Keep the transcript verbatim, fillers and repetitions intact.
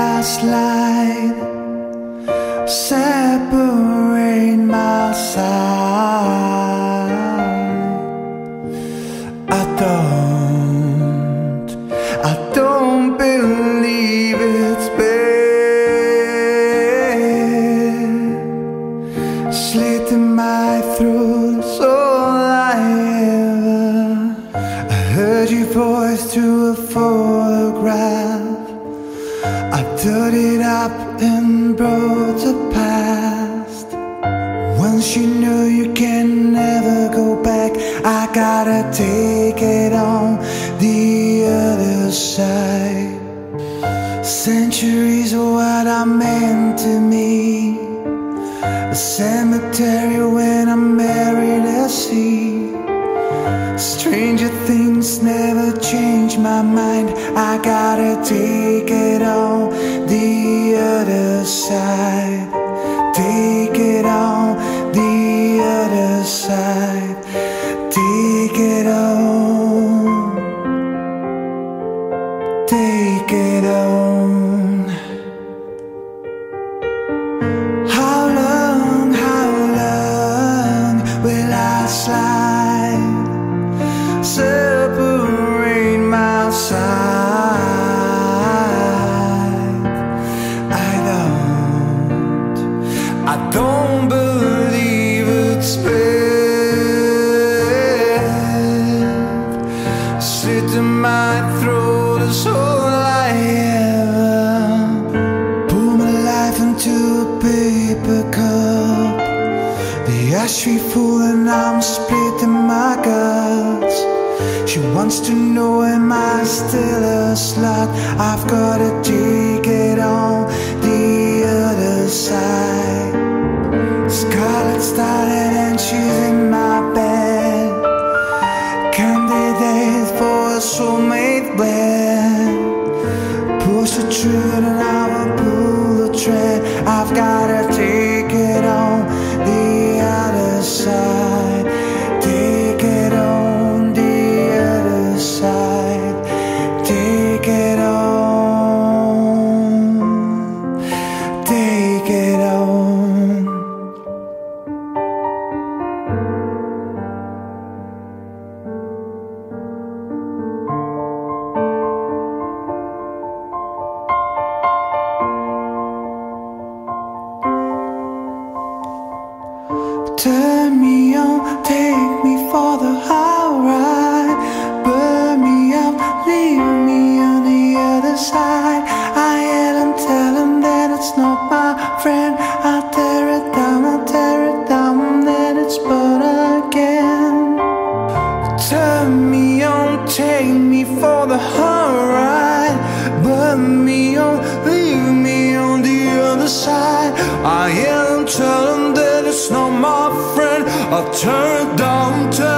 gaslight, separate my side. I don't, I don't believe it's been slit in my throat. So your voice through a photograph, I dirtied up and brought the past. Once you know you can never go back, I gotta take it on the other side. Centuries of what I meant to me, a cemetery when I'm married I see. Stranger things never change my mind. I gotta take it on the other side. Take it on the other side. Take it on. Take it on. How long, how long will I slide? Separate my side. I don't, I don't believe it's bad. Slit in my throat is all I am. Pour my life into a paper cup, the ashtray full and I'm splitting my guts. She wants to know, am I still a slut? I've gotta take it on the other side. Scarlet started and she's in my bed, candidate for a soulmate blend. Push the truth and I will pull the thread. I've gotta take it on the other side. Take it on side, take it on, take it on. Turn me on, take me for the high ride. Leave me on the other side. I yell and tell him that it's not my friend. I'll tear it down, I'll tear it down, that it's but again. Turn me on, take me for the whole ride. Burn me on, leave me on the other side. I yell and tell him that it's not my friend. I'll tear it down, tear